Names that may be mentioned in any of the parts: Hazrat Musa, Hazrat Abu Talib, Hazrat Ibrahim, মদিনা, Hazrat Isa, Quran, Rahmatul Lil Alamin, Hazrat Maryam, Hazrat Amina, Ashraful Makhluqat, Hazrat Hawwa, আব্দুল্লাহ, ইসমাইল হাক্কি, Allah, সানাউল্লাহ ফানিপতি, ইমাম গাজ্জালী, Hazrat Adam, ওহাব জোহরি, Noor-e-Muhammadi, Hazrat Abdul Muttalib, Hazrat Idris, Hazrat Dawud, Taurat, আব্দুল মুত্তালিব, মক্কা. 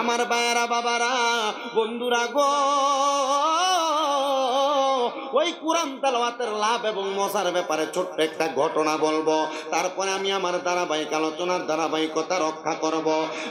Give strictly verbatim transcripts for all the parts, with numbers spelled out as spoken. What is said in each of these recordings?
আমার বায়রা বাবারা বন্ধুরা গো, ওই কুরআন তেলাওয়াতের লাভ এবং মজার ব্যাপারে ছোট্ট একটা ঘটনা বলবো, তারপরে আমি আমার ধারাবাহিক আলোচনার ধারাবাহিকতা রক্ষা করব।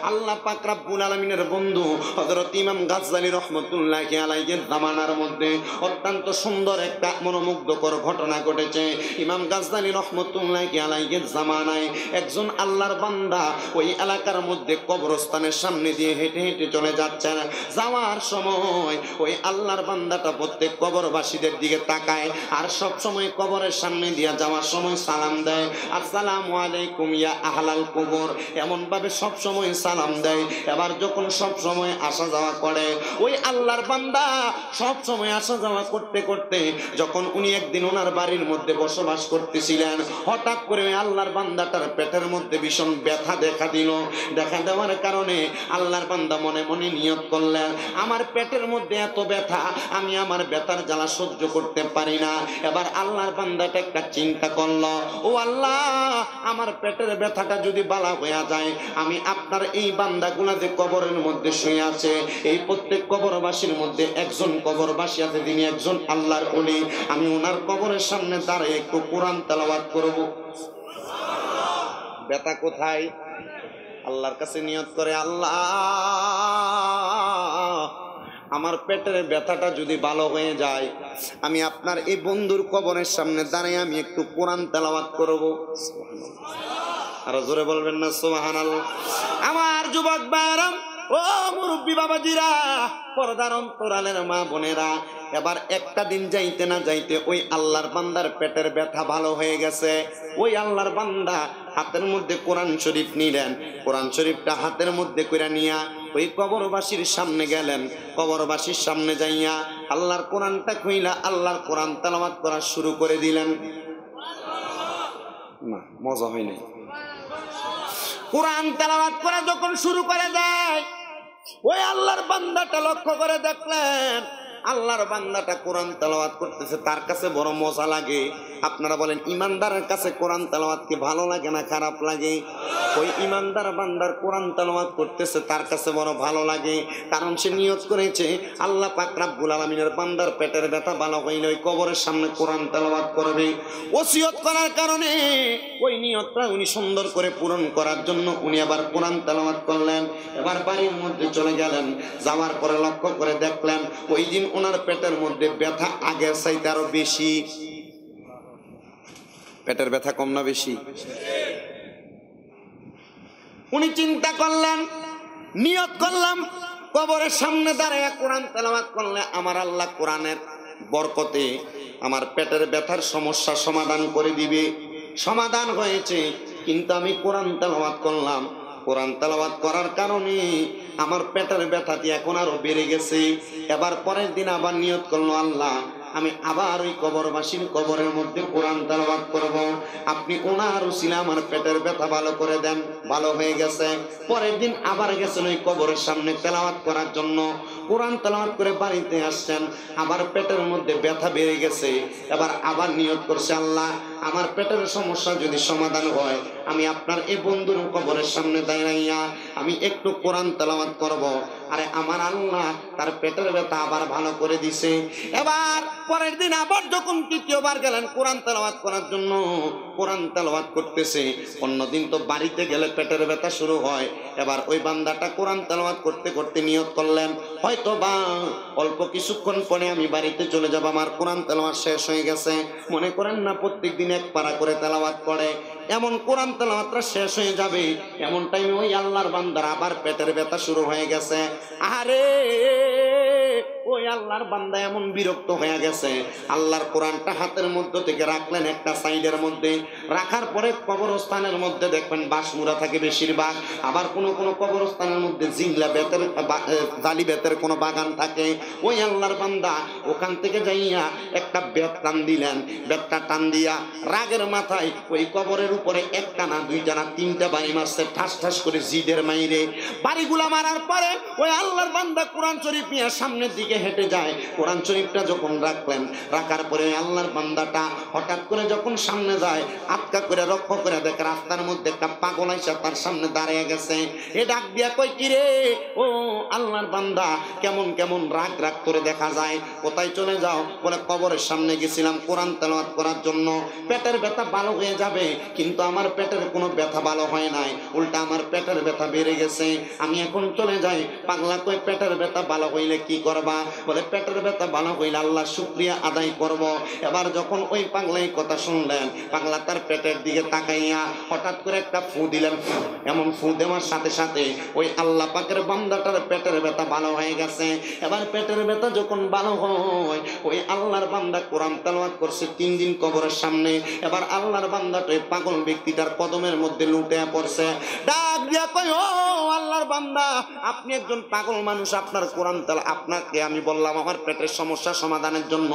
আল্লাহ পাক রব্বুল আলামিনের বন্ধু হযরত ইমাম গাজ্জালী রাহমাতুল্লাহি আলাইহির জামানার মধ্যে অত্যন্ত সুন্দর একটা মনোমুগ্ধকর ঘটনা ঘটেছে। ইমাম গাজ্জালী রাহমাতুল্লাহি আলাইহির জামানায় একজন আল্লাহর বান্দা ওই এলাকার মধ্যে কবরস্থানের সামনে দিয়ে হেঁটে হেঁটে চলে যাচ্ছেন। যাওয়ার সময় ওই আল্লাহর বান্দাটা প্রত্যেক কবরবাসীদের দিকে তাকায় আর সব সময় কবরের সামনে দিয়ে যাওয়ার সময় সালাম দেয়, আসসালামু আলাইকুম ইয়া আহলাল কবর, এমন ভাবে সব সময় সালাম দেয়। এবার যখন সব সময় আসা যাওয়া করে ওই আল্লাহর বান্দা সব সময় আসা যাওয়া করতে করতে যখন উনি একদিন ওনার বাড়ির মধ্যে বসবাস করতেছিলেন, হঠাৎ করে ওই আল্লাহর বান্দাটার পেটের মধ্যে ভীষণ ব্যথা দেখা দিল। দেখা দেওয়ার কারণে আল্লাহর বান্দা মনে মনে নিয়ত করলেন, আমার পেটের মধ্যে এত ব্যথা, আমি আমার ব্যথার জ্বালা সহ্য করতে পারি না। এবার আল্লাহর বান্দাটা একটা চিন্তা করলো, ও আল্লাহ, আমার পেটের ব্যথাটা যদি বালা হয়ে যায়, আমি আপনার এই বান্দাগুলা যে কবরের মধ্যে শুয়ে আছে, এই প্রত্যেক কবরবাসীর মধ্যে একজন কবরবাসী আছে যিনি একজন আল্লাহর ওলি, আমি ওনার কবরের সামনে দাঁড়িয়ে একটু কোরআন তেলাওয়াত করব। ব্যথা কোথায়? আল্লাহর কাছে নিয়ত করে, আল্লাহ, আমার পেটের ব্যথাটা যদি ভালো হয়ে যায়, আমি আপনার এই বন্ধুর কবরের সামনে দাঁড়িয়ে আমি একটু কোরআন তেলাওয়াত করব। আর জোরে বলবেন না সুবহানাল্লাহ। আমার যুবক ভাইরা, ও মুরব্বী বাবাজিরা, পর্দার অন্তরালের মা বোনেরা, এবার একটা দিন যাইতে না যাইতে ওই আল্লাহর বান্দার পেটের ব্যথা ভালো হয়ে গেছে। ওই আল্লাহর বান্দা হাতের মধ্যে কোরআন শরীফ নিলেন, কোরআন শরীফটা হাতের মধ্যে করে নিয়া ওই কবরবাসীর সামনে গেলেন। কবরবাসীর সামনে যাইয়া আল্লাহর কোরআনটা খুইলা আল্লাহর কোরআন তেলাওয়াত করা শুরু করে দিলেন। না, মজা হয় নাই। কোরআন তেলাওয়াত করা যখন শুরু করে দেয়, ওই আল্লাহর বান্দাটা লক্ষ্য করে দেখলেন আল্লাহর বান্দাটা কোরআন তেলাওয়াত করতেছে, তার কাছে বড় মজা লাগে। আপনারা বলেন, ইমানদারের কাছে কোরআন তেলাওয়াত কি ভালো লাগে না খারাপ লাগে? ওই ইমানদার বান্দার কোরআন তেলাওয়াত করতেছে, তার কাছে বড় ভালো লাগে, কারণ সে নিয়ত করেছে আল্লাহ পাক রব্বুল আলামিনের বান্দার পেটের ব্যথা ভালো হইলে ওই কবরের সামনে কোরআন তেলাওয়াত করবে। ওসিয়ত করার কারণে ওই নিয়তটা উনি সুন্দর করে পূরণ করার জন্য উনি আবার কোরআন তেলাওয়াত করলেন। এবার বাড়ির মধ্যে চলে গেলেন। যাওয়ার পরে লক্ষ্য করে দেখলেন ওই দিন ওনার পেটের মধ্যে ব্যথা আগের চাইতে আরো বেশি। পেটের ব্যথা কম না বেশি? উনি চিন্তা করলেন, নিয়ত করলাম কবরের সামনে দাঁড়ায় কোরআন তেলাওয়াত করলে আমার আল্লাহ কোরআনের বরকতে আমার পেটের ব্যথার সমস্যা সমাধান করে দিবে। সমাধান হয়েছে, কিন্তু আমি কোরআন তেলাওয়াত করলাম, কোরআন তেলাওয়াত করার কারণে আমার পেটের ব্যথাটি এখন আরো বেড়ে গেছে। এবার পরের দিন আবার নিয়ত করলো, আল্লাহ, আমি আবার ওই কবরবাসীর কবরের মধ্যে কোরআন তেলাওয়াত করব, আপনি ওনার উসিলা আমার পেটের ব্যথা ভালো করে দেন। ভালো হয়ে গেছে। পরের দিন আবার গেছেন ওই কবরের সামনে তেলাওয়াত করার জন্য, কোরআন তেলাওয়াত করে বাড়িতে আসছেন, আবার পেটের মধ্যে ব্যথা বেড়ে গেছে। এবার আবার নিয়ত করছে, আল্লাহ, আমার পেটের সমস্যা যদি সমাধান হয়, আমি আপনার এই বন্ধুর কবরের সামনে দাঁড়াইয়া আমি একটু কোরআন তেলাওয়াত করব। আরে আমার আল্লাহ তার পেটের ব্যথা আবার ভালো করে দিছে। এবার পরের দিন আবার যখন তৃতীয়বার গেলেন কোরআন তেলাওয়াত করার জন্য, কোরআন তেলাওয়াত করতেছে। অন্যদিন তো বাড়িতে গেলে পেটের ব্যথা শুরু হয়। এবার ওই বান্দাটা কোরআন তেলাওয়াত করতে করতে নিয়ত করলেন, হয়তো বা অল্প কিছুক্ষণ পরে আমি বাড়িতে চলে যাব, আমার কোরআন তেলাওয়াত শেষ হয়ে গেছে। মনে করেন না প্রত্যেক দিন এক পারা করে তেলাওয়াত করে, এমন কোরআন তেলাওয়াতটা শেষ হয়ে যাবে, এমন টাইমে ওই আল্লাহর বান্দার আবার পেটের ব্যথা শুরু হয়ে গেছে। আরে ওই আল্লাহর বান্দা এমন বিরক্ত হয়ে গেছে, আল্লাহর কোরআনটা হাতের মধ্যে থেকে রাখলেন একটা সাইডের মধ্যে। রাখার পরে কবরস্থানের মধ্যে দেখবেন বাঁশমুড়া থাকে বেশিরভাগ, আবার কোনো কোনো কবরস্থানের মধ্যে জিংলা বেতের জালি বেতের কোনো বাগান থাকে। ওই আল্লাহর বান্দা ওখান থেকে যাইয়া একটা বেত টান দিলেন। বেতটা টান দিয়া রাগের মাথায় ওই কবরের উপরে একটা না দুইটা না তিনটা বাড়ি মারছে, ঠাস ঠাস করে জিদের মাইরে। বাড়িগুলা মারার পরে ওই আল্লাহর বান্দা কোরআন শরীফ নিয়ে সামনের দিকে দিকে হেঁটে যায়। কোরআন শরীফটা যখন রাখলেন, রাখার পরে আল্লাহর বান্দাটা হঠাৎ করে যখন সামনে যায়, আটকা করে রক্ষা করে দেখে রাস্তার মধ্যে একটা পাগল আইসা তার সামনে দাঁড়িয়ে গেছে। এ ডাক দিয়া কয়, কি রে ও আল্লাহর বান্দা, কেমন কেমন রাগ রাগ করে দেখা যায়, কোথায় চলে যাও? বলে কবরের সামনে গেছিলাম কোরআন তেলাওয়াত করার জন্য, পেটের ব্যথা ভালো হয়ে যাবে, কিন্তু আমার পেটের কোনো ব্যথা ভালো হয় নাই, উল্টা আমার পেটের ব্যথা বেড়ে গেছে, আমি এখন চলে যাই। পাগলা কয়, পেটের ব্যথা ভালো হইলে কি করবা? বলে পেটের ব্যথা ভালো হইলে আল্লাহ শুকরিয়া আদায় করব। এবার যখন ওই পাগলাই কথা শুনলেন, পাগলা তার পেটের দিকে তাকাইয়া হঠাৎ করে একটা ফু দিলেন, এমন ফু দেওয়ার সাথে সাথে ওই আল্লাহ পাকের বান্দাটার পেটের ব্যথা ভালো হয়ে গেছে। এবার পেটের ব্যথা যখন ভালো হয়, ওই আল্লাহর বান্দা কোরআন তেলাওয়াত করছে তিন দিন কবরের সামনে। এবার আল্লাহর বান্দাটা ওই পাগল ব্যক্তিটার কদমের মধ্যে লুটে পড়ছে। ডাক দিয়া কয়, ও আল্লাহর বান্দা, আপনি একজন পাগল মানুষ, আপনার কোরআন তেলাওয়াত, আপনাকে আমি বললাম আমার পেটের সমস্যা সমাধানের জন্য,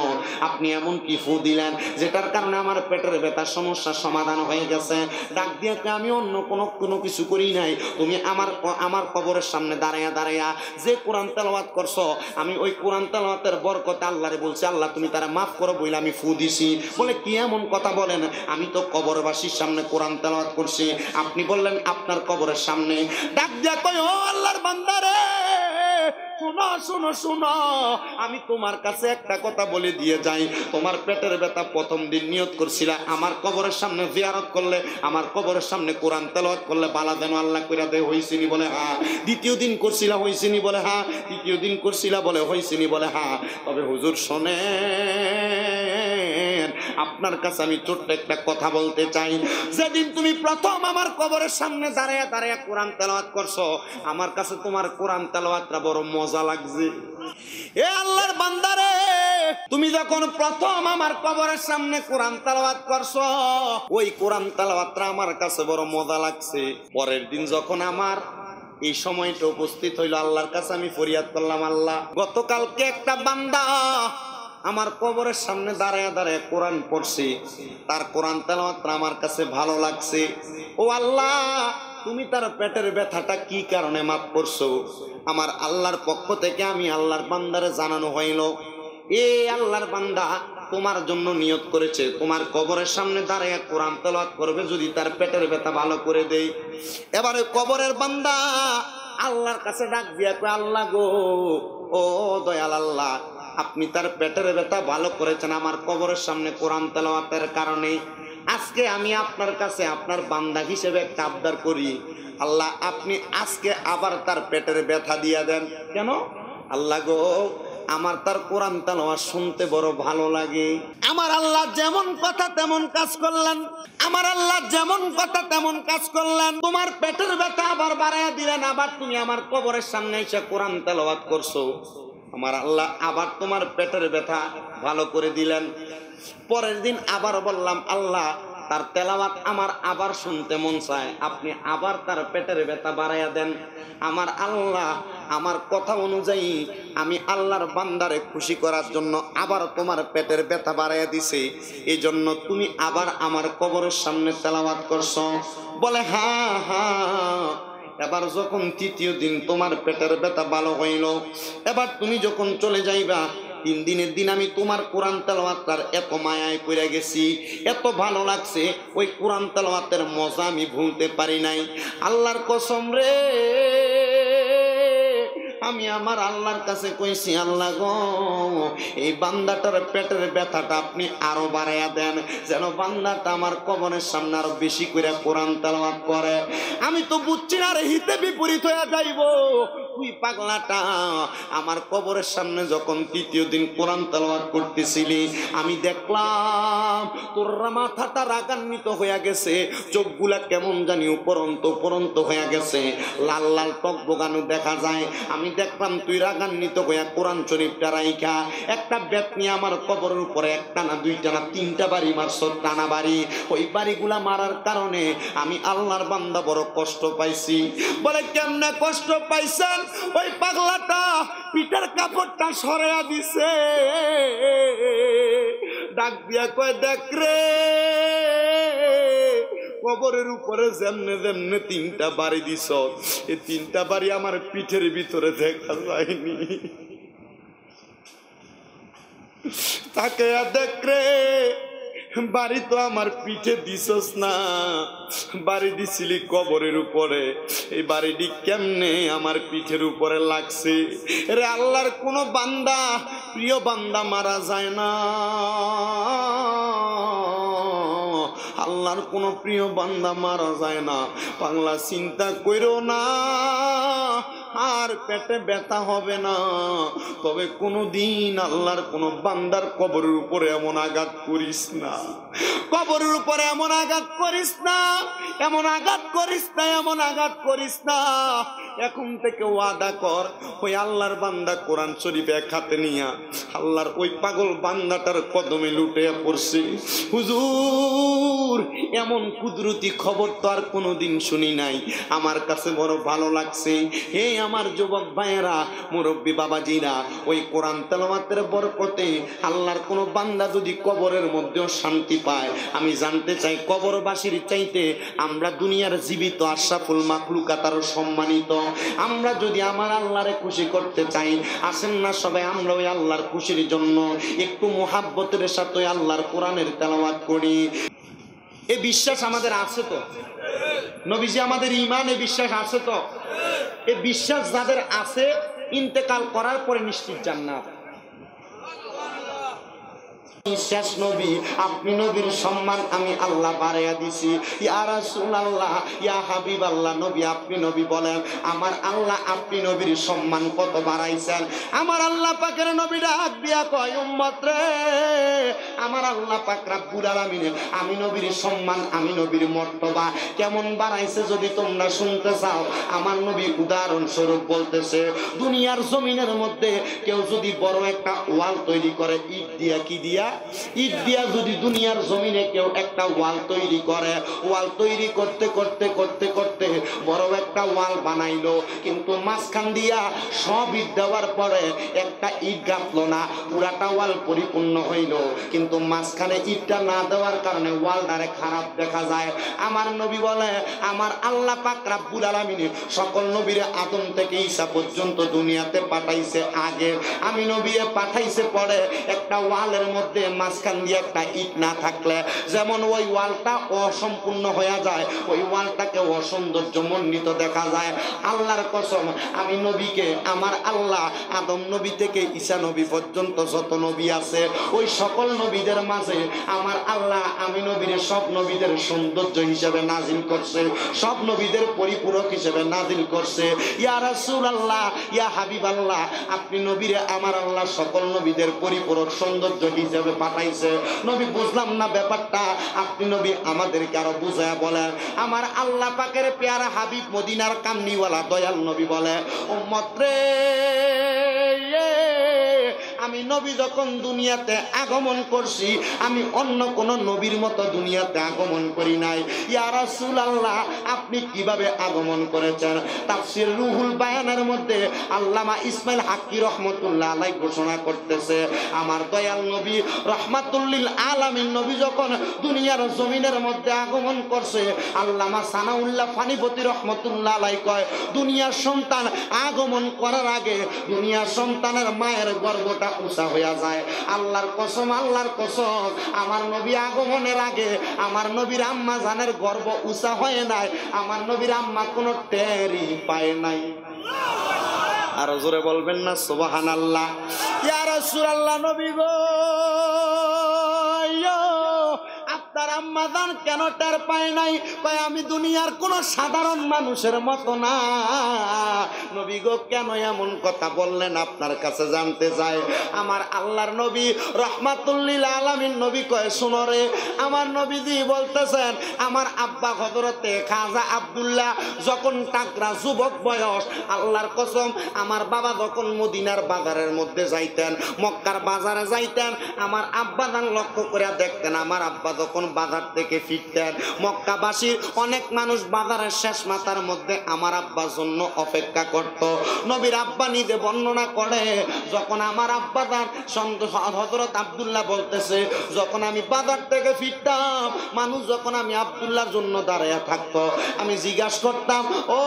আপনি এমন কি ফু দিলেন যেটার কারণে আমার পেটের ব্যথার সমস্যা সমাধান হয়ে গেছে। ডাক দিয়া কয়, আমি অন্য কোনো কোনো কিছু করি নাই, তুমি আমার আমার কবরের সামনে দাঁড়ায়া দাঁড়ায়া যে কোরআন তেলাওয়াত করছো, আমি ওই কোরআন তেলাওয়াতের বরকতে আল্লাহরে বলছি, আল্লাহ তুমি তারা মাফ করো বইলে আমি ফু দিছি। বলে কি এমন কথা বলেন, আমি তো কবরবাসীর সামনে কোরআন তেলাওয়াত করছি, আপনি বললেন আপনার কবরের সামনে। ডাক দিয়া কয়, ও আল্লাহর বান্দা রে, শোনো শোনো শোনো, আমি তোমার কাছে একটা কথা বলে দিয়ে যাই, তোমার পেটের ব্যথা প্রথম দিন নিয়ত করছিলা আমার কবরের সামনে জিয়ারত করলে, আমার কবরের সামনে কোরআন তেলাওয়াত করলে বালা যেন আল্লাহ কইরা দেয়, হইছিনি? বলে হ্যাঁ। দ্বিতীয় দিন করছিলা, হইছিনি? বলে হ্যাঁ। তৃতীয় দিন করছিলা, বলে হইছিনি? বলে হ্যাঁ। তবে হুজুর শোনে, আপনার কাছে আমি ছোট্ট একটা কথা বলতে চাই, যেদিন তুমি প্রথম আমার কবরের সামনে দাঁড়ায়া দাঁড়ায়া কোরআন তেলাওয়াত করছো, আমার কাছে তোমার কোরআন তেলাওয়াতটা বড় মজা লাগছে। এ আল্লাহর বান্দা রে, তুমি যখন প্রথম আমার কবরের সামনে কোরআন তেলাওয়াত করছো, ওই কোরআন তেলাওয়াতটা আমার কাছে বড় মজা লাগছে। পরের দিন যখন আমার এই সময়টা উপস্থিত হইল, আল্লাহর কাছে আমি ফরিয়াদ করলাম, আল্লাহ গতকালকে একটা বান্দা আমার কবরের সামনে দাঁড়ায় দাঁড়ায় কোরআন পড়ছে, তার কোরআন তেলাওয়াতটা আমার কাছে ভালো লাগছে, ও আল্লাহ তুমি তার পেটের ব্যথাটা কি কারণে মাফ করছো? আমার আল্লাহর পক্ষ থেকে আমি আল্লাহর বান্দারে জানানো হইল, এ আল্লাহর বান্দা তোমার জন্য নিয়ত করেছে, তোমার কবরের সামনে দাঁড়ায় কোরআন তেলাওয়াত করবে, যদি তার পেটের ব্যথা ভালো করে দেই। এবারে কবরের বান্দা আল্লাহর কাছে ডাক দিয়া কয়, আল্লাহ গো, ও দয়াল আল্লাহ, আপনি তার পেটের ব্যথা ভালো করেছেন আমার কবরের সামনে কোরআন তেলাওয়াতের কারণে। আজকে আমি আপনার কাছে আপনার বান্দা হিসেবে একটা আবদার করি, আল্লাহ আপনি আজকে আবার তার পেটের ব্যথা দিয়ে দেন। কেন? আল্লাহ গো, আমার তার কোরআন তেলাওয়াত শুনতে বড় ভালো লাগে। আমার আল্লাহ যেমন কথা তেমন কাজ করলেন, আমার আল্লাহ যেমন কথা তেমন কাজ করলেন, তোমার পেটের ব্যথা আবার বাড়াইয়া দিলেন, আবার তুমি আমার কবরের সামনে এসে কোরআন তেলাওয়াত করছো, আমার আল্লাহ আবার তোমার পেটের ব্যথা ভালো করে দিলেন। পরের দিন আবার বললাম, আল্লাহ তার তেলাওয়াত আমার আবার শুনতে মন চায়, আপনি আবার তার পেটের ব্যথা বাড়াইয়া দেন। আমার আল্লাহ আমার কথা অনুযায়ী আমি আল্লাহর বান্দারে খুশি করার জন্য আবার তোমার পেটের ব্যথা বাড়াইয়া দিছি, এই জন্য তুমি আবার আমার কবরের সামনে তেলাওয়াত করছো। বলে হ্যাঁ হ্যাঁ। এবার যখন তৃতীয় দিন তোমার পেটের ব্যথা ভালো হইল, এবার তুমি যখন চলে যাইবা, তিন দিনের দিন আমি তোমার কোরআন তেলাওয়াতটার এত মায়ায় পড়ে গেছি, এত ভালো লাগছে, ওই কোরআন তেলাওয়াতের মজা আমি ভুলতে পারি নাই। আল্লাহর কসম রে, আমি আমার আল্লাহর কাছে কইছি, আল্লাহ গো, এই বান্দাটার পেটের ব্যথাটা আপনি আরো বাড়াইয়া দেন, যেন বান্দাটা আমার কবরের সামনে আরো বেশি করে কোরআন তেলাওয়াত করে। আমি তো বুঝছি না রে, হিতে বিপরীত হয়ে যাইব। তুই পাগলাটা আমার কবরের সামনে যখন তৃতীয় দিন কোরআন তেলাওয়াত করতেছিলি, আমি দেখলাম তোর মাথাটা রাগান্বিত হয়ে গেছে, চোখগুলা কেমন জানি উপরন্ত উপরন্ত হয়ে গেছে, লাল লাল টক বোগানো দেখা যায়। আমি দেখলাম তুই রাগান্বিত হইয়া কোরআন শরীফটা রাইখা একটা ব্যাট নিয়ে আমার কবরের উপরে একটা না দুইটা না তিনটা বাড়ি মারছ, টানা বাড়ি। ওই বাড়িগুলা মারার কারণে আমি আল্লাহর বান্দা বড় কষ্ট পাইছি। বলে কেমনে কষ্ট পাইছেন? ওই পাগলাটা পিঠের কাপড়টা সরাইয়া দিছে, ডাক দিয়া কয়, দেখ রে, কবরের উপরে যেমনে যেমনে তিনটা বাড়ি দিছ, এই তিনটা বাড়ি আমার পিঠের ভিতরে দেখা যায়নি। তাকে দেখরে বাড়ি তো আমার পিঠে দিছস না, বাড়ি দিছিলি কবরের উপরে, এই বাড়িটি কেমনে আমার পিঠের উপরে লাগছে রে? আল্লাহর কোনো বান্দা, প্রিয় বান্দা মারা যায় না, আল্লাহর কোনো প্রিয় বান্দা মারা যায় না। পাগলা চিন্তা কইরো না, আর পেটে ব্যথা হবে না। তবে কোনোদিন আল্লাহর কোনো বান্দার কবরের উপরে এমন আঘাত করিস না, কবরের উপরে এমন আঘাত করিস না, এমন আঘাত করিস না, এমন আঘাত করিস না। এখন থেকে ওয়াদা কর, ওই আল্লাহর বান্দা কোরআন শরীফ এক হাতে নিয়া আল্লাহর ওই পাগল বান্দাটার কদমে লুটে পড়ছে। হুজুর, এমন কুদরতি খবর তো আর কোনোদিন শুনি নাই, আমার কাছে বড় ভালো লাগছে। হে আমার যুবক ভাইয়েরা, মুরব্বী বাবাজিরা, ওই কোরআন তেলাওয়াতের বরকতে আল্লাহর কোনো বান্দা যদি কবরের মধ্যেও শান্তি পায়, আমি জানতে চাই কবরবাসীর চাইতে আমরা দুনিয়ার জীবিত আশরাফুল মাখলুকাত আরও সম্মানিত। আমরা যদি আমার আল্লাহরে খুশি করতে চাই, আসেন না সবাই আমরা ওই আল্লাহর খুশির জন্য একটু মুহাব্বতের সাথে আল্লাহর কোরআনের তেলাওয়াত করি। এ বিশ্বাস আমাদের আছে তো? নবীজি আমাদের ইমানে বিশ্বাস আছে তো? এ বিশ্বাস যাদের আছে, ইন্তেকাল করার পরে নিশ্চিত জান্নাত। শেষ নবী, আপনি নবীর সম্মান আমি আল্লাহ বাড়াইয়া দিছি। ইয়া রাসূলুল্লাহ, ইয়া হাবিবাল্লাহ, নবী আপনি নবী বলেন, আমার আল্লাহ আপনি নবীর সম্মান কত বাড়াইছেন। আমার আল্লাহ পাকের নবী ডাক দিয়া কয়, উম্মত রে, আমার আল্লাহ পাক রব্বুল আলামিন আমি নবীর সম্মান, আমি নবীর মর্যাদা কেমন বাড়াইছে যদি তোমরা শুনতে চাও। আমার নবী উদাহরণস্বরূপ বলতেছে, দুনিয়ার জমিনের মধ্যে কেউ যদি বড় একটা ওয়াল তৈরি করে, ইট দিয়া, কি দিয়া? ইট দিয়া যদি দুনিয়ার জমিনে কেউ একটা ওয়াল তৈরি করে, ওয়াল তৈরি করতে করতে করতে করতে বড় একটা ওয়াল বানাইলো, কিন্তু মাঝখান দিয়া সব ইট দেওয়ার পরে একটা ইট গাঁথলো না, পুরাটা ওয়াল পরিপূর্ণ হইল, কিন্তু মাঝখানে ইটটা না দেওয়ার কারণে ওয়ালটারে খারাপ দেখা যায়। আমার নবী বলে, আমার আল্লাহ পাক রব্বুল আলামিন সকল নবীরে আদম থেকে ঈসা পর্যন্ত দুনিয়াতে পাঠাইছে আগে, আমি নবীরে পাঠাইছে পরে। একটা ওয়ালের মধ্যে মাঝখান দিয়ে একটা ইট না থাকলে যেমন ওই ওয়ালটা অসম্পূর্ণ হয়ে যায়, ওই ওয়ালটাকে অসৌন্দর্য মণ্ডিত দেখা যায়। আল্লাহর কসম, আমি নবীকে আমার আল্লাহ আদম নবী থেকে ঈসা নবী পর্যন্ত যত নবী আছে, ওই সকল নবীদের মাঝে আমার আল্লাহ আমি নবীর সব নবীদের সৌন্দর্য হিসেবে নাজিল করছে, সব নবীদের পরিপূরক হিসেবে নাজিল করছে। ইয়া রাসূলুল্লাহ, ইয়া হাবিবাল্লাহ, আপনি নবীরে আমার আল্লাহ সকল নবীদের পরিপূরক সৌন্দর্য হিসেবে পাঠাইছে। নবী বুঝলাম না ব্যাপারটা, আপনি নবী আমাদেরকে আরো বুঝায়া বলেন। আমার আল্লাহ পাকের পেয়ারা হাবিব মদিনার কামনিওয়ালা দয়াল নবী বলে, উম্মত রে, আমি নবী যখন দুনিয়াতে আগমন করছি, আমি অন্য কোন নবীর মতো দুনিয়াতে আগমন করি নাই। ইয়া রাসূলুল্লাহ, আপনি কিভাবে আগমন করেছেন? তাফসীর রুহুল বায়ানের মধ্যে আল্লামা ইসমাইল হাক্কি রহমাতুল্লাহ আলাইহি ঘোষণা করতেছে, আমার দয়াল নবী রাহমাতুল লিল আলামিন নবী যখন দুনিয়ার জমিনের মধ্যে আগমন করছে, আল্লামা সানাউল্লাহ ফানিপতি রহমাতুল্লাহ আলাইহি কয়, দুনিয়ার সন্তান আগমন করার আগে দুনিয়ার সন্তানের মায়ের গর্ভটা উঁচা হয়ে যায়। আল্লাহর কসম, আল্লাহর কসম, আমার নবী আগমনের আগে আমার নবীর আম্মা জানের গর্ভ উঁচা হয় নাই, আমার নবীর আম্মা কোনো টেরি পায় নাই। আর জোরে বলবেন না সুবহানাল্লাহ। ইয়া রাসূলুল্লাহ, নবী গো, তার আম্মা জান কেন টের পায় নাই? কয়, আমি দুনিয়ার কোনো সাধারণ মানুষের মতো না। নবী গো, কেন এমন কথা বললেন? আপনার কাছে জানতে চাই। আমার আল্লাহর নবী রাহমাতুল লিল আলামিন নবী কয়, শুনো রে, আমার নবীজি বলতেছেন, আমার আব্বা হযরতে খাজা আব্দুল্লাহ যখন তাকরা যুবক বয়স, আল্লাহর কসম, আমার বাবা যখন মদিনার বাজারের মধ্যে যাইতেন, মক্কার বাজারে যাইতেন, আমার আব্বা জান লক্ষ্য করে দেখতেন, আমার আব্বা যখন বাজার থেকে ফিরতেন, মক্কাবাসীর অনেক মানুষ বাজারের শেষ মাথার মধ্যে আমার আব্বার জন্য অপেক্ষা করত। নবীর আব্বা নিজে বর্ণনা করে, যখন আমার আব্বা যান হযরত আব্দুল্লাহ বলতেছে, যখন আমি বাজার থেকে ফিরতাম, মানুষ যখন আমি আব্দুল্লাহর জন্য দাঁড়ায়া থাকতো, আমি জিজ্ঞাসা করতাম, ও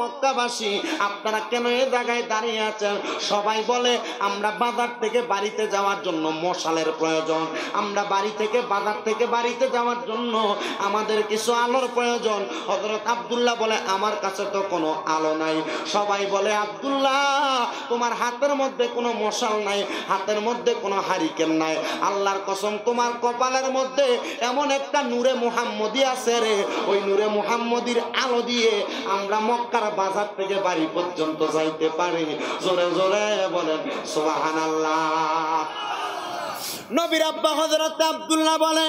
মক্কাবাসী, আপনারা কেন এই জায়গায় দাঁড়িয়ে আছেন? সবাই বলে আমরা বাজার থেকে বাড়িতে যাওয়ার জন্য মশালের প্রয়োজন, আমরা বাড়ি থেকে বাজার থেকে বাড়িতে যাওয়ার জন্য আমাদের কিছু আলোর প্রয়োজন। হযরত আব্দুল্লাহ বলে আমার কাছে তো কোনো আলো নাই। সবাই বলে আব্দুল্লাহ তোমার হাতের মধ্যে কোনো মশাল নাই, হাতের মধ্যে কোনো হারিকেন নাই, আল্লাহর কসম তোমার কপালের মধ্যে এমন একটা নূরে মুহাম্মদি আছে রে, ওই নূরে মুহাম্মদির আলো দিয়ে আমরা মক্কার বাজার থেকে বাড়ি পর্যন্ত যাইতে পারি। জোরে জোরে বলেন সুবহানাল্লাহ। নবীর আব্বা হযরত আব্দুল্লাহ বলে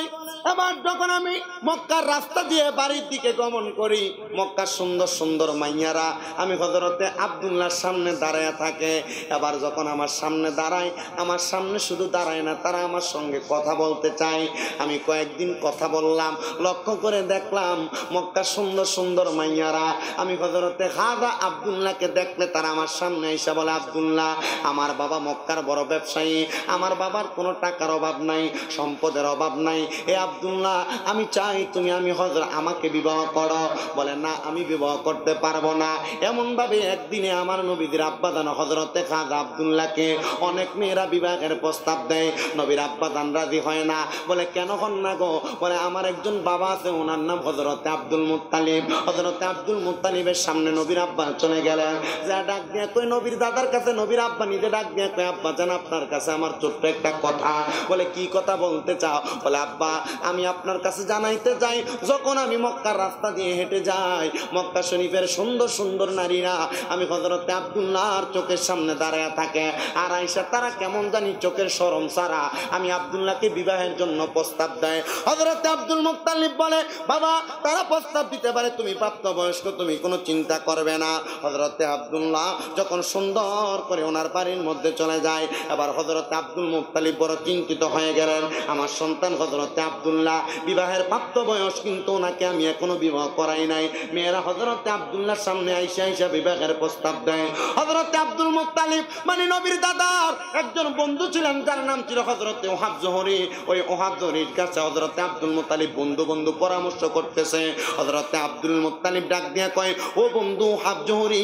এবার যখন আমি মক্কার রাস্তা দিয়ে বাড়ির দিকে গমন করি, মক্কার সুন্দর সুন্দর মাইয়ারা আমি হযরতে আব্দুল্লাহর সামনে দাঁড়ায় থাকে। এবার যখন আমার সামনে দাঁড়ায়, আমার সামনে শুধু দাঁড়ায় না, তারা আমার সঙ্গে কথা বলতে চায়। আমি কয়েকদিন কথা বললাম, লক্ষ্য করে দেখলাম মক্কার সুন্দর সুন্দর মাইয়ারা আমি হযরতে হাজা আব্দুল্লাহকে দেখলে তারা আমার সামনে এসে বলে আব্দুল্লাহ আমার বাবা মক্কার বড় ব্যবসায়ী, আমার বাবার কোনো টাকার অভাব নাই, সম্পদের অভাব নাই, এ আব্দুল্লাহ আমি চাই তুমি আমি হযরত আমাকে বিবাহ করো। বলে না আমি বিবাহ করতে পারবো না। এমনভাবে একদিনে আমার নবীদের আব্বাদান হযরতে খাজা আব্দুল্লাহকে অনেক মেয়েরা বিবাহের প্রস্তাব দেয়, নবীর আব্বাদান রাজি হয় না। বলে কেন হন না গো? বলে আমার একজন বাবা আছে, ওনার নাম হযরতে আব্দুল মুত্তালিব। হযরতে আব্দুল মুত্তালিবের সামনে নবীর আব্বা চলে গেলেন, যা ডাক দিয়ে কই নবীর দাদার কাছে, নবীর আব্বা নিজে ডাক দিয়ে কই আব্বা জান আপনার কাছে আমার ছোট্ট একটা কথা। বলে কি কথা বলতে চাও? বলে আব্বা আমি আপনার কাছে জানাইতে চাই, যখন আমি মক্কার রাস্তা দিয়ে হেঁটে যাই, মক্কা শরীফের সুন্দর সুন্দর নারীরা আমি হযরতে আব্দুল্লাহর চোখের সামনে দাঁড়ায় থাকে, আর আয়েশা তারা কেমন জানি চোখের শরম ছাড়া আমি আব্দুল্লাহকে বিবাহের জন্য প্রস্তাব দেয়। হযরতে আব্দুল মুত্তালিব বলে বাবা তারা প্রস্তাব দিতে পারে, তুমি প্রাপ্তবয়স্ক, তুমি কোনো চিন্তা করবে না। হযরতে আব্দুল্লাহ যখন সুন্দর করে ওনার বাড়ির মধ্যে চলে যায়, এবার হযরতে আব্দুল মুত্তালিব বড় চিন্তিত হয়ে গেলেন, আমার সন্তান হযরতে আব্দুল্লাহ বিবাহের প্রাপ্ত বয়স, কিন্তু ওনাকে আমি এখনো বিবাহ করাই নাই। মেয়েরা হযরতে আব্দুল্লাহর সামনে আয়েশা আয়েশা বিবাহের প্রস্তাব দেয়। হযরতে আব্দুল মুত্তালিব মানে নবীর দাদার একজন বন্ধু ছিলেন, যার নাম ছিল হযরতে ওহাব জোহরি। ওই ওহাব জোহরির কাছে হযরতে আব্দুল মুত্তালিব বন্ধু বন্ধু পরামর্শ করতেছে। হযরতে আব্দুল মুত্তালিব ডাক দিয়ে কয় ও বন্ধু ওহাব জোহরি,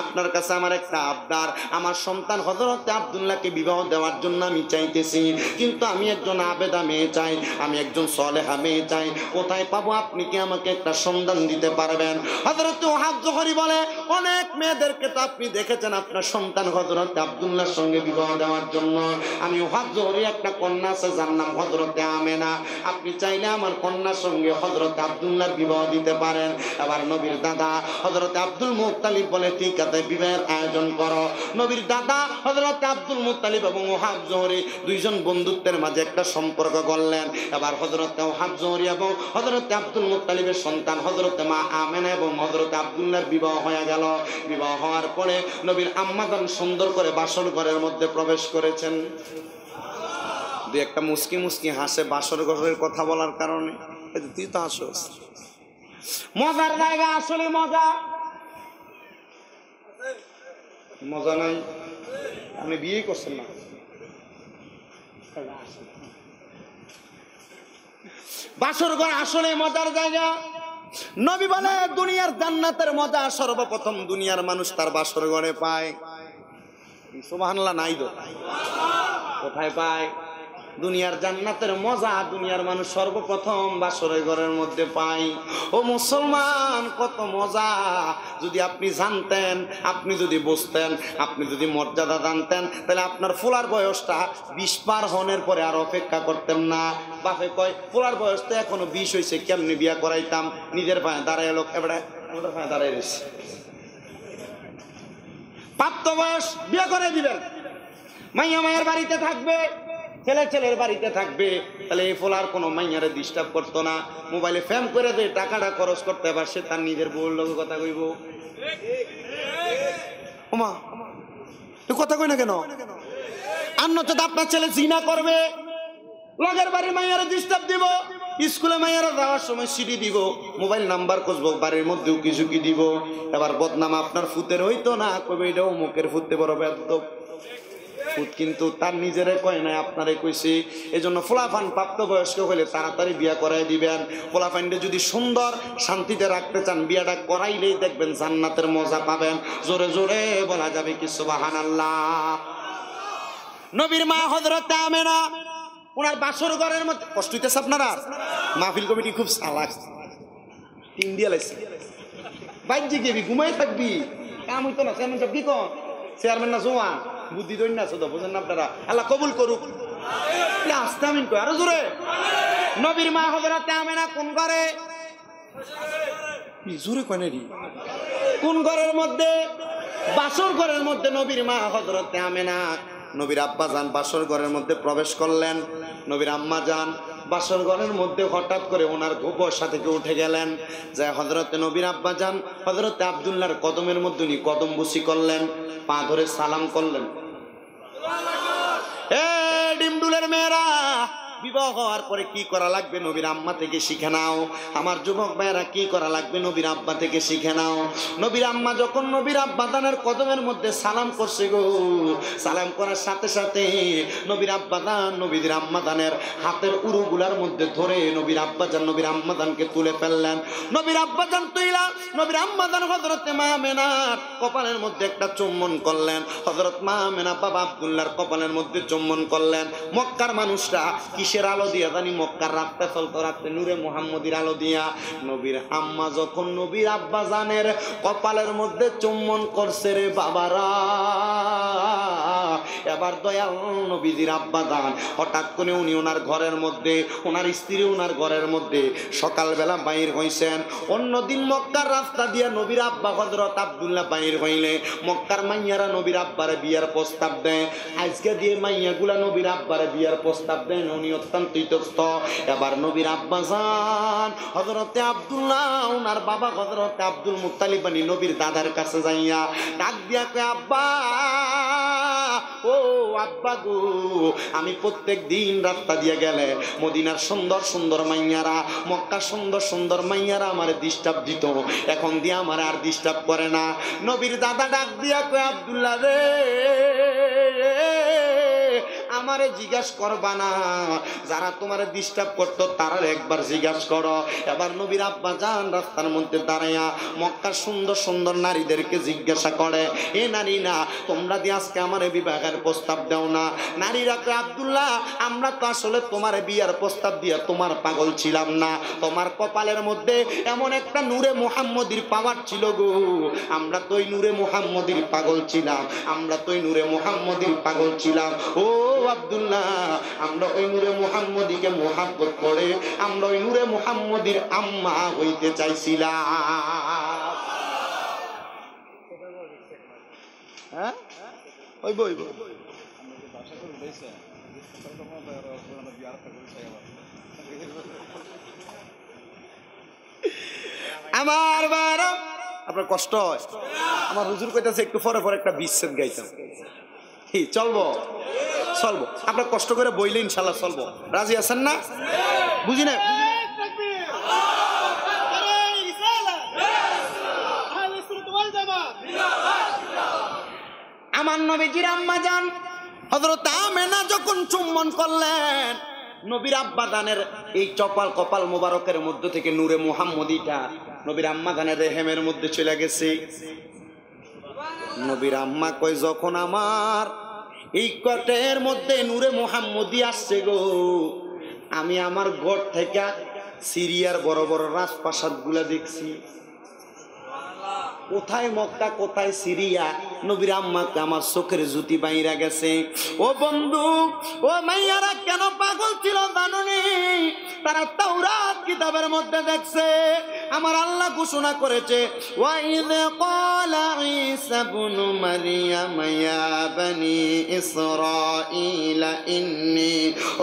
আপনার কাছে আমার একটা আবদার, আমার সন্তান হযরতে আব্দুল্লাহকে বিবাহ দেওয়ার জন্য আমি চাইতেছি, কিন্তু আমি একজন আবেদা মেয়ে চাই, আমি একজন সলেহা মেয়ে চাই, কোথায় পাবো? আপনি কি আমাকে একটা সন্ধান দিতে পারবেন? হযরত ওহাব জোহরি বলে অনেক মেয়েদেরকে তো আপনি দেখেছেন আপনার সন্তান হযরত আব্দুল্লাহর সঙ্গে বিবাহ দেওয়ার জন্য। আমি ওহাব জোহরি একটা কন্যা আছে যার নাম হযরত আমিনা, আপনি চাইলে আমার কন্যার সঙ্গে হযরত আব্দুল্লাহর বিবাহ দিতে পারেন। আবার নবীর দাদা হযরত আব্দুল মুত্তালিব বলে ঠিক আছে বিবাহের আয়োজন করো। নবীর দাদা হযরত আব্দুল মুত্তালিব এবং ওহাব জোহরি দুইজন বন্ধুত্বের মাঝে একটা সম্পর্ক গড়লেন। এবার হযরত ওহাব জোহরি এবং হযরত আব্দুল মুত্তালিবের সন্তান হযরত মা আমিনা এবং হযরত আব্দুল্লাহর বিবাহ হয়ে গেল। বিবাহ হওয়ার পরে নবীর আম্মাদান সুন্দর করে বাসর ঘরের মধ্যে প্রবেশ করেছেন। দুই একটা মুস্কি মুস্কি হাসে বাসর ঘরের কথা বলার কারণে। তুই তো হাসোস, মজার জায়গা আসলে মজা মজা নাই। আমি বিয়ে করছেন না, বাসর ঘর আসলে মজার জায়গা। নবী বলে দুনিয়ার জান্নাতের মজা সর্বপ্রথম দুনিয়ার মানুষ তার বাসর ঘরে পায়। সুবহানাল্লাহ, নাই তো কোথায় পায়? দুনিয়ার জান্নাতের মজা দুনিয়ার মানুষ সর্বপ্রথম বাসরের ঘরের মধ্যে পায়। ও মুসলমান, কত মজা! যদি আপনি জানতেন, আপনি যদি বুঝতেন, আপনি যদি মর্যাদা জানতেন, তাহলে আপনার ফুলার বয়সটা বিশ পার হওয়ার পরে আর অপেক্ষা করতেন না। বাপে কয় ফুলার বয়স তো এখনো বিশ হয়েছে, কেমনি বিয়া করাইতাম? নিজের পায়ে দাঁড়ায় লোক এবারে আমাদের পায়ে দাঁড়ায় রয়েছে। প্রাপ্ত বয়স বিয়ে করে দিবেন, মাইয়া মায়ের বাড়িতে থাকবে, ছেলে ছেলের বাড়িতে থাকবে। তাহলে এই ফোলার কোনো মাইয়ারে ডিস্টার্ব করতো না, মোবাইলে ফ্যাম করে দিয়ে টাকাটা খরচ করতে পারছে, তার নিজের বউর লোকের কথা কইব। ওমা তুই কথা কই না কেন? আর নচে আপনার ছেলে জিনা করবে, লগের বাড়ির মাইয়ারে ডিস্টার্ব দিব, স্কুলে মাইয়ারা যাওয়ার সময় সিঁড়ি দিব, মোবাইল নাম্বার খুঁজবো, বাড়ির মধ্যেও কিছু কি দিব। এবার বদনাম আপনার ফুতের হইতো না, কবে এটাও মুখের ফুতে বড় ব্যর্থ। কিন্তু তার নিজেরে কয় নাই, আপনারে কইছি। এই জন্য ফোলাফান প্রাপ্তবয়স্ক হলে তাড়াতাড়ি বিয়া করাই দিবেন। ফোলাফানটা যদি সুন্দর শান্তিতে রাখতে চান, বিয়াটা করাইলেই দেখবেন জান্নাতের মজা পাবেন। জোরে জোরে বলা যাবে কি সুবহানাল্লাহ। নবীর মা হযরত আমিনা ওনার বাসর ঘরের মধ্যে, কষ্ট হইতেছে আপনারা, মাহফিল কমিটি খুব চালাক, তিন দিয়া লাগছে, বাইরে গেবি ঘুমাই থাকবি, কাম হইতো না। চেয়ারম্যান সব কি কন, চেয়ারম্যান না জোয়ান বুদ্ধি ধরি না, শুধু বোঝেন না আপনারা। আল্লাহ কবুল করুক, আস্তে আমিন কয় আরো জোরে। নবীর মা হযরত আমিনা কোন ঘরে, জোরে কয় নাকি, কোন ঘরের মধ্যে, বাসর ঘরের মধ্যে নবীর মা হযরত আমিনা। নবীর আব্বা যান বাসর ঘরের মধ্যে প্রবেশ করলেন, নবীর আম্মা যান বাসর ঘরের মধ্যে হঠাৎ করে ওনার বর্ষা থেকে উঠে গেলেন, যে হযরত নবীর আব্বা যান হযরত আব্দুল্লাহর কদমের মধ্যে উনি কদম বসি করলেন, পা ধরে সালাম করলেন। এ ডিমডুলের মেয়েরা, বিবাহ হওয়ার পরে কি করা লাগবে নবীর আম্মা থেকে শিখে নাও। আমার যুবক ভাইয়েরা, কি করা লাগবে নবীর আব্বা থেকে শিখে নাও। নবীর আম্মা যখন নবীর আব্বা দানের কদমের মধ্যে সালাম করছে গো, সালাম করার সাথে সাথে নবীর আব্বা দান নবীর আম্মা দানের হাতের উরুগুলার মধ্যে ধরে নবীর আব্বা যান নবীর আম্মা দানকে তুলে ফেললেন। নবীর আব্বা যান তুইলা নবীর আম্মা দান হযরত মা আমিনার কপালের মধ্যে একটা চুম্বন করলেন। হযরত মা আমিনা বাবা আব্দুল্লাহর কপালের মধ্যে চুম্বন করলেন। মক্কার মানুষরা কিসের আলো দিয়া জানি মক্কার রাস্তা চলতো, রাখতে নূর-এ-মুহাম্মাদির আলো দিয়া নবীর আম্মা যখন নবীর আব্বা জানের কপালের মধ্যে চুম্বন করছে রে বাবারা, এবার দয়াল নবীজির আব্বা জান হঠাৎ করে উনি ওনার ঘরের মধ্যে, ওনার স্ত্রী ওনার ঘরের মধ্যে সকালবেলা বাইর হইছেন। অন্যদিন মক্কার রাস্তা দিয়া নবীর আব্বা হযরত আব্দুল্লাহ বাইর হইলে মক্কার মাইয়ারা নবীর আব্বারে বিয়ার প্রস্তাব দেয়। আজকে দিয়ে মাইয়াগুলা নবীর আব্বারে বিয়ার প্রস্তাব দেন, উনি অত্যন্ত ইতস্ত। এবার নবীর আব্বা জান হযরত আব্দুল্লাহ ওনার বাবা হযরত আব্দুল মুত্তালিব বানি নবীর দাদার কাছে যাইয়া ডাক দিয়া কয়, আব্বা ও আব্বা গো, আমি প্রত্যেক দিন রাস্তা দিয়ে গেলে মদিনার সুন্দর সুন্দর মাইয়ারা, মক্কার সুন্দর সুন্দর মাইয়ারা আমার ডিস্টার্ব দিত, এখন দিয়ে আমার আর ডিস্টার্ব করে না। নবীর দাদা ডাক দিয়া কয়, আব্দুল্লাহ রে, আমারে জিজ্ঞাসা করবা না, যারা তোমারে ডিস্টার্ব করতো তারা একবার জিজ্ঞাসা করো। এবার নবীর আব্বা যান রাস্তার মধ্যে দাঁড়াইয়া মক্কার সুন্দর সুন্দর নারীদেরকে জিজ্ঞাসা করে, এ নারী না, তোমরা দিয়ে আজকে আমারে বিবাহের প্রস্তাব দাও না। নারীরা কয়, আব্দুল্লাহ আমরা তো আসলে তোমার বিয়ার প্রস্তাব দিয়া তোমার পাগল ছিলাম না, তোমার কপালের মধ্যে এমন একটা নূর-এ-মুহাম্মাদির পাওয়ার ছিল গো, আমরা তো ওই নূর-এ-মুহাম্মাদির পাগল ছিলাম, আমরা তো ওই নূর-এ-মুহাম্মাদির পাগল ছিলাম। ও আব্দুল্লাহ, আমরা ওই নূর-এ-মুহাম্মাদিকে মুহাব্বত করে আমরা ওই নূর-এ-মুহাম্মাদির আম্মা হইতে চাইছিলাম। হ্যাঁ ওই বই বই আমার বার আপনার কষ্ট হয়। আমার হুজুর কইতাছে একটু পরে পরে একটা বিচ্ছেদ গাইতাম, কি চলবো চলবো, আপনার কষ্ট করে বইলে ইনশাল্লাহ চলবো। রাজি আছেন না? বুঝি না, আমার নবীজির আম্মা যান হযরত আমিনা যখন চুম্বন করলেন নবীর আব্বা দানের এই চপাল কপাল মোবারকের মধ্য থেকে নূর-এ-মুহাম্মাদিটা নবীর আম্মা দানের রেহেমের মধ্যে চলে গেছে। নবীর আম্মা কয়, যখন আমার এই কটের মধ্যে নূর-এ-মুহাম্মাদি আসছে গো, আমি আমার ঘর থেকে সিরিয়ার বড় বড় রাজপ্রাসাদ গুলা দেখছি, কোথায় মক্কা কোথায় সিরিয়া, নবীর আম্মাকে আমার চোখের জুতি বাইরা গেছে। ও বন্ধু, ও মাইয়ারা কেন পাগল ছিল জানুনি, তারা তাওরাত কিতাবের মধ্যে দেখছে আমার আল্লাহ ঘোষণা করেছে, ওয়াইদ ক্বালা ঈসা ইবনু মারইয়াম ইয়া বনি ইসরাঈল ইন্নী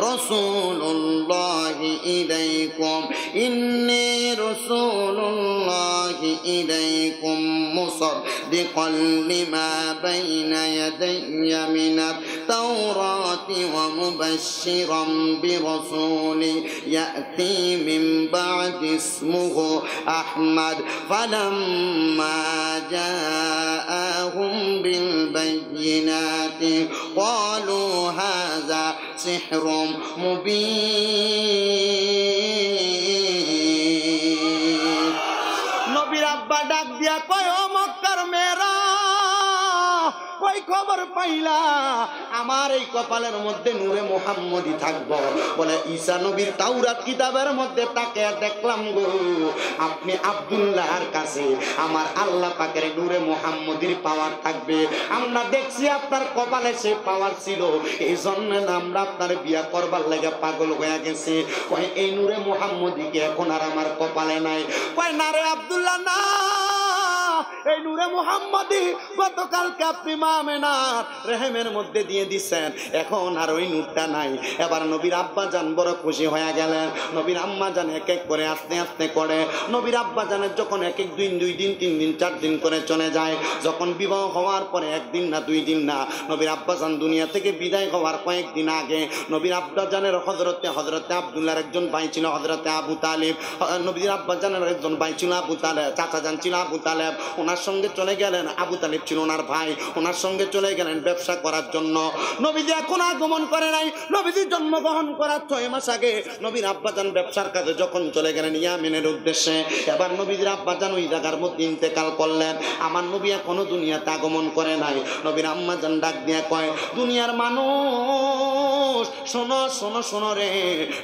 রাসূলুল্লাহি ইলাইকুম ইন্নী রাসূলুল্লাহি ইলাইকুম মুসাদ্দিকাল লিমা বাইনা ইয়াদাইয়া মিনাত তাওরাতি ওয়া মুবাশশিরাম বিরাসূলি ইয়াতি মিন বা'দি ইসমিহি أحمد فلما جاءهم بالبينات قالوا هذا سحر مبين نبي رب ডাক দিয়া কয় ও মক্কার মেয়েরা কই খবর পাইলা আমার এই কপালের মধ্যে নূরে মুহাম্মদি থাকবো বলে ঈসা নবীর তাওরাত কিতাবের মধ্যে তাকে দেখলাম গো আপনি আব্দুল্লাহর কাছে আমার আল্লাহ পাকের নূরে মুহাম্মদির পাওয়ার থাকবে আমরা দেখছি আপনার কপালে সে পাওয়ার ছিল এই জন্য আমরা আপনার বিয়া করবার লাগে পাগল হয়ে গেছে কয় এই নূরে মুহাম্মদিকে এখন আর আমার কপালে নাই কয় না রে আব্দুল্লাহ না এই নূরে মুহাম্মদি গতকালকে আপনি মা আমিনার রেহেমের মধ্যে দিয়ে দিচ্ছেন এখন আর ওই নূরটা নাই এবার নবীর আব্বা জান বড় খুশি হয়ে গেলেন নবীর আম্মা জান এক এক করে আস্তে আস্তে করে নবীর আব্বা জানের যখন এক এক দিন দুই দিন তিন দিন চার দিন করে চলে যায় যখন বিবাহ হওয়ার পরে একদিন না দুই দিন না নবীর আব্বা জান দুনিয়া থেকে বিদায় হওয়ার কয়েকদিন আগে নবীর আব্বা জানের হজরতে হজরতে আবদুল্লাহর একজন ভাই ছিল হজরতে আবু তালিব নবীর আব্বা জানের একজন ভাই ছিল আবু তালেব চাচা জান ছিল আবু তালেব ওনার সঙ্গে চলে গেলেন আবু তালিব ছিল ওনার ভাই ওনার সঙ্গে চলে গেলেন ব্যবসা করার জন্য নবীজি এখন আগমন করে নাই নবীজি জন্মগ্রহণ করার ছয় মাস আগে নবীর আব্বাজান ব্যবসার কাজে যখন চলে গেলেন ইয়ামেনের উদ্দেশ্যে এবার নবীজির আব্বাজান ওই জায়গার মধ্যে ইন্তেকাল করলেন আমার নবী এখনো দুনিয়াতে আগমন করে নাই নবীর আম্মাজান ডাক দিয়ে কয় দুনিয়ার মানুষ শোনো শোনো শোনো রে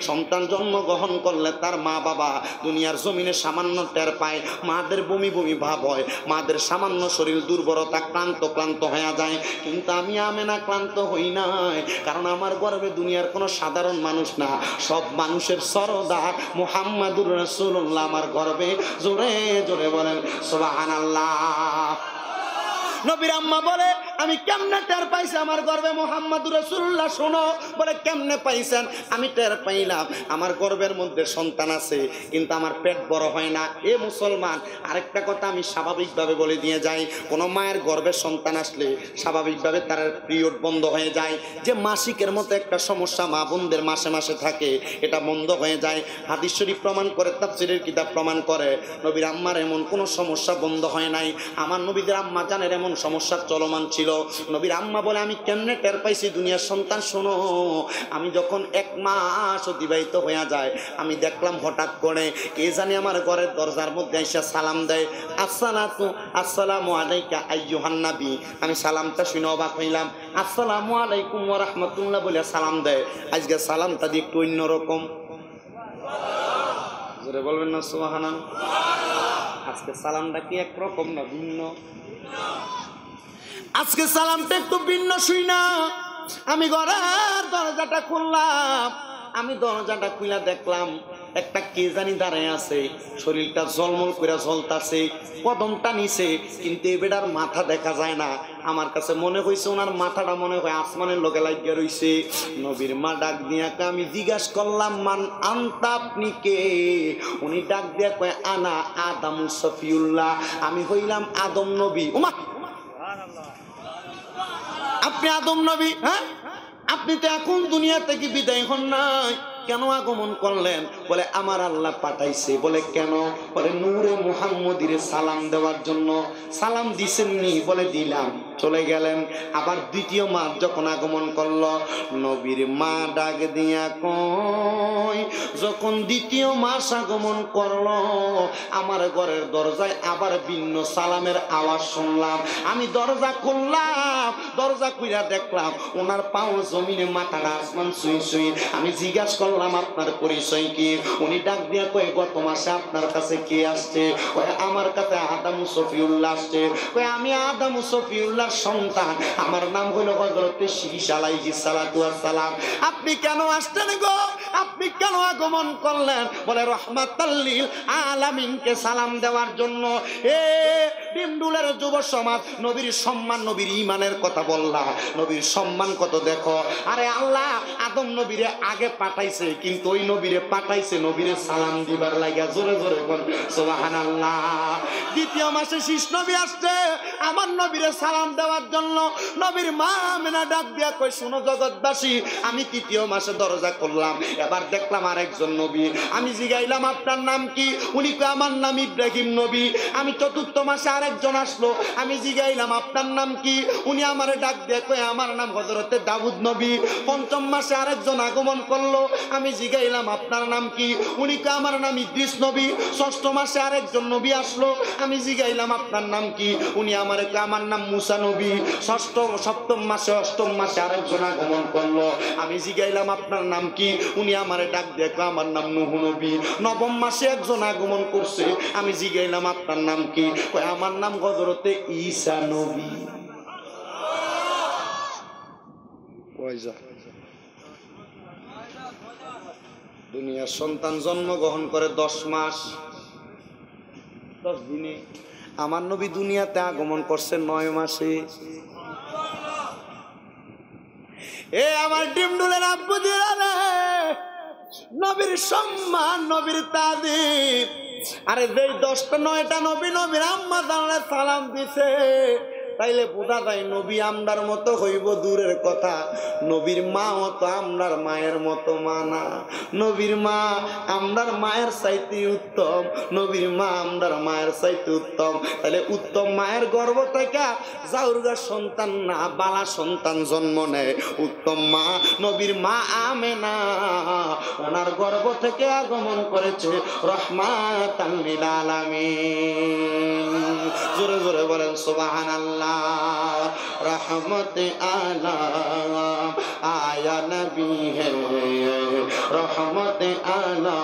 সন্তান জন্মগ্রহণ করলে তার মা বাবা দুনিয়ার জমিনে সামান্য টের পায় মাদের বমি বমি ভাব হয় মাদের সামান্য শরীর দুর্বলতা ক্লান্ত ক্লান্ত হয়ে যায় কিন্তু আমি আমেনা ক্লান্ত হই নাই কারণ আমার গর্ভে দুনিয়ার কোনো সাধারণ মানুষ না সব মানুষের সরদার মুহাম্মাদুর রাসূলুল্লাহ আমার গর্ভে জোরে জোরে বলেন সুবহানাল্লাহ নবীর আম্মা বলে আমি কেমনে টের পাইছি আমার গর্বে মুহাম্মাদুর রাসূলুল্লাহ শোনো বলে কেমনে পাইছেন আমি টের পাইলাম আমার গর্বের মধ্যে সন্তান আছে কিন্তু আমার পেট বড় হয় না এ মুসলমান আরেকটা কথা আমি স্বাভাবিকভাবে বলে দিয়ে যাই কোনো মায়ের গর্বের সন্তান আসলে স্বাভাবিকভাবে তার পিরিয়ড বন্ধ হয়ে যায় যে মাসিকের মতো একটা সমস্যা মা বোনদের মাসে মাসে থাকে এটা বন্ধ হয়ে যায় হাদিস শরীফ প্রমাণ করে তাফসীরের কিতাব প্রমাণ করে নবীর আম্মার এমন কোনো সমস্যা বন্ধ হয় নাই আমার নবীদের আম্মা জানের এমন সমস্যা চলমান ছিল নবীর আম্মা বলে আমি কেমনে টের পাইছি দুনিয়ার সন্তান শোনো আমি যখন এক মাস অতিবাহিত হয়ে যায় আমি দেখলাম হঠাৎ করে কে জানি আমার ঘরের দরজার মধ্যে এসে সালাম দেয় আসসালাতু আসসালামু আলাইকা আইয়ুহান নবী আমি সালামটা শুনে অবাক হইলাম আসসালামু আলাইকুম ওয়া রাহমাতুল্লাহ বলে সালাম দেয় আজকে সালামটা দিয়ে একটু অন্যরকম জোরে বলবেন না সুবহানাল্লাহ আজকে সালামটা কি একরকম না ভিন্ন আজকে সালামটা একটু ভিন্ন শুই না আমি ঘরের দরজাটা খুললাম আমি দরজাটা খুলে দেখলাম একটা কে জানি দাঁড়ায় আছে শরীরটা জলমল করে জ্বলতাছে কদমটা নিচে কিন্তু এ বেটার মাথা দেখা যায় না আমার কাছে মনে হয়েছে ওনার মাথাটা মনে হয় আসমানের লোকে লাগিয়ে রয়েছে নবীর মা ডাক দিয়াকে আমি জিজ্ঞাসা করলাম মান আনতা আপনি কে উনি ডাক দিয়া কয় আনা আদম সফিউল্লাহ আমি হইলাম আদম নবী উমা আপনি আদম নবী হ্যাঁ আপনি তো এখন দুনিয়া থেকে বিদায় হন নাই কেন আগমন করলেন বলে আমার আল্লাহ পাঠাইছে বলে কেন বলে নূরে মুহাম্মদির সালাম দেওয়ার জন্য সালাম দিছেননি বলে দিলাম চলে গেলেন আবার দ্বিতীয় মা যখন আগমন করল নবীর মা ডাক দিয়া কই যখন দ্বিতীয় মাস আগমন করল আমার ঘরের দরজায় আবার ভিন্ন সালামের আওয়াজ শুনলাম আমি দরজা খুললাম দরজা খুইরা দেখলাম ওনার পাও জমিনে মাথাটা আসমান ছুঁই ছুঁই আমি জিজ্ঞাসা করলাম আপনার পরিচয় কি উনি ডাক দিয়া কই গত মাসে আপনার কাছে কে আসছে কয় আমার কাছে আদম সফিউল্লাহ আসছে কয় আমি আদম সফিউল্লাহ সন্তান আমার নাম হইল হযরত ঈসা আলাইহিস সালাতু ওয়াস সালাম আপনি কেন আসলেন গো আপনি কেন আগমন করলেন বলে রাহমাতুল লিল আলামিনকে সালাম দেওয়ার জন্য এ ডিমডুলের যুব সমাজ, নবীর সম্মান, নবীর ইমানের কথা বললাম, নবীর সম্মান কত দেখো। আরে আল্লাহ আদম নবীরে আগে পাঠাইছে, কিন্তু ওই নবীরে পাঠাইছে নবীরে সালাম দিবার লাগিয়া, জোরে জোরে বল সুবহানাল্লাহ। দ্বিতীয় মাসে শিশু নবী আসছে, আমার নবীরে সালাম দেওয়ার জন্য নবীর মা আমিনা ডাক দিয়া কই, শুনো জগৎবাসী, আমি তৃতীয় মাসে দরজা খুললাম, এবার দেখলাম আরেকজন নবী। আমি জিগাইলাম আপনার নাম কি, উনি কয় আমার নাম ইব্রাহিম নবী। আমি চতুর্থ মাসে আরেকজন আসলো, আমি জিগাইলাম আপনার নাম কি, উনি আমারে ডাক দিয়ে কয় আমার নাম হযরতে দাউদ নবী। পঞ্চম মাসে আরেকজন আগমন করলো, আমি জিগাইলাম আপনার নাম কি, উনি কয় আমার নাম ইদ্রিস নবী। ষষ্ঠ মাসে আরেকজন নবী আসলো, আমি জিগাইলাম আপনার নাম কি, উনি আমারে কয় আমার নাম মুসা নবী। ষষ্ঠ সপ্তম মাসে অষ্টম মাসে আরেকজন আগমন করলো, আমি জিগাইলাম আপনার নাম কি, উনি আমারে ডাক দিয়ে কয় আমার নাম নূহ নবী। নবম মাসে একজন আগমন করছে, আমি জিগাইলাম আপনার নাম কি, কয় আমার নাম হযরতে ঈসা নবী। দুনিয়ার সন্তান জন্মগ্রহণ করে দশ মাস দশ দিনে, আমার নবী দুনিয়াতে আগমন করছে নয় মাসে। এ আমার ডিমডুলের আব্বু দিরা রে, নবীর সম্মান, নবীর তাদিব। আরে যে দশটা নয়টা নবী নবীর আম্মা জানলে সালাম দিছে, তাইলে বোঝা যায় নবী আমরার মতো হইব দূরের কথা, নবীর মা তো আমরার মায়ের মতো মানা। নবীর মা আমরার মায়ের চাইতে উত্তম, নবীর মা আমরার মায়ের চাইতে উত্তম। তাইলে উত্তম মায়ের গর্ভ থেকে জাউরগা সন্তান না বালা সন্তান জন্ম নেয়, উত্তম মা নবীর মা আমেনা, ওনার গর্ভ থেকে আগমন করেছে রহমাতুল লিল আলামিন। জোরে জোরে বলেন সুবহানাল্লাহ। रहमते आला आया नबी है, रहमते आला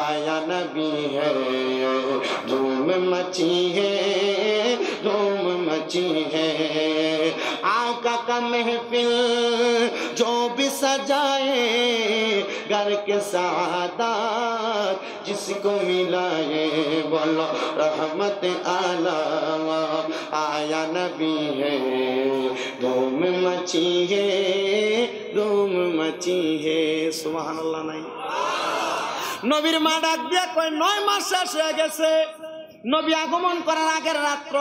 आया नबी है। धूम मची है, धूम मची है। आका का महफिल जो भी सजाए, घर के सादात जिसको मिलाए, बोलो रहमत आला आया नबी है। धूम मची है, धूम मची है। सुभान अल्लाह। नहीं नबीर मा डाक दिया कोई नय मास शेष हो गेছে। নবী আগমন করার আগের রাত্র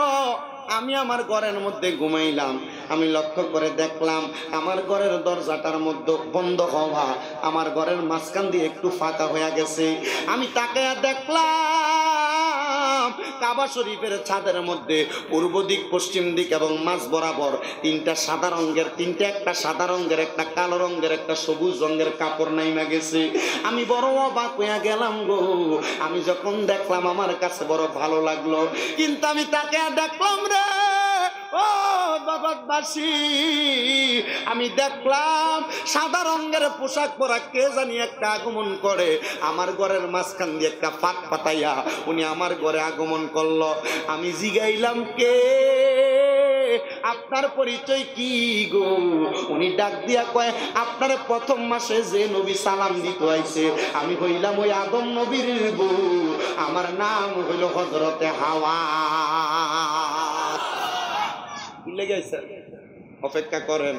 আমি আমার ঘরের মধ্যে ঘুমাইলাম, আমি লক্ষ্য করে দেখলাম আমার ঘরের দরজাটার মধ্যে বন্ধ হওয়া, আমার ঘরের মাঝখান দিয়ে একটু ফাঁকা হয়ে গেছে। আমি তাকায়া দেখলাম কাবা শরীফের ছাদের মধ্যে পূর্ব দিক, পশ্চিম দিক এবং মাঝ বরাবর তিনটা সাদা রঙের তিনটা একটা সাদা রঙের, একটা কালো রঙের, একটা সবুজ রঙের কাপড় নাইমা গেছে। আমি বড় অবাক হয়ে গেলাম গো। আমি যখন দেখলাম আমার কাছে বড় ভালো লাগলো, কিন্তু আমি তাকায়া দেখলাম রে ও বাবাবাসী, আমি দেখলাম সাদা রঙের পোশাক পরা কে জানি একটা আগমন করে, আমার ঘরের মাঝখান দিয়ে একটা ফাঁক পাতাইয়া উনি আমার ঘরে আগমন করলো। আমি জিগাইলাম কে, আপনার পরিচয় কি গো? উনি ডাক দিয়া কয় আপনার প্রথম মাসে যে নবী সালাম দিতে আইছে, আমি হইলাম ওই আদম নবীর বউ, আমার নাম হইল হযরতে হাওয়া। অপেক্ষা করেন,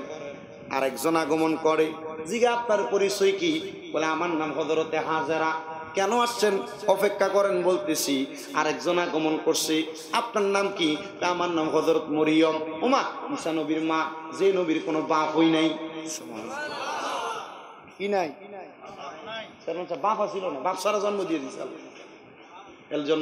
আরেকজন আগমন করে, জিগা আপনার পরিচয় কি, বলে আমার নাম হযরতে হাজেরা। কেন আসছেন? অপেক্ষা করেন বলতেছি। আরেকজন আগমন করছে, আপনার নাম কি? আমার নাম হযরত মরিয়ম। ওমা, ঈসা নবীর মা, যে নবীর কোনো বাপ হই নাই। কি নাই? বাপ ছিল না, বাপ সারা জন্ম দিয়ে দিয়েছে।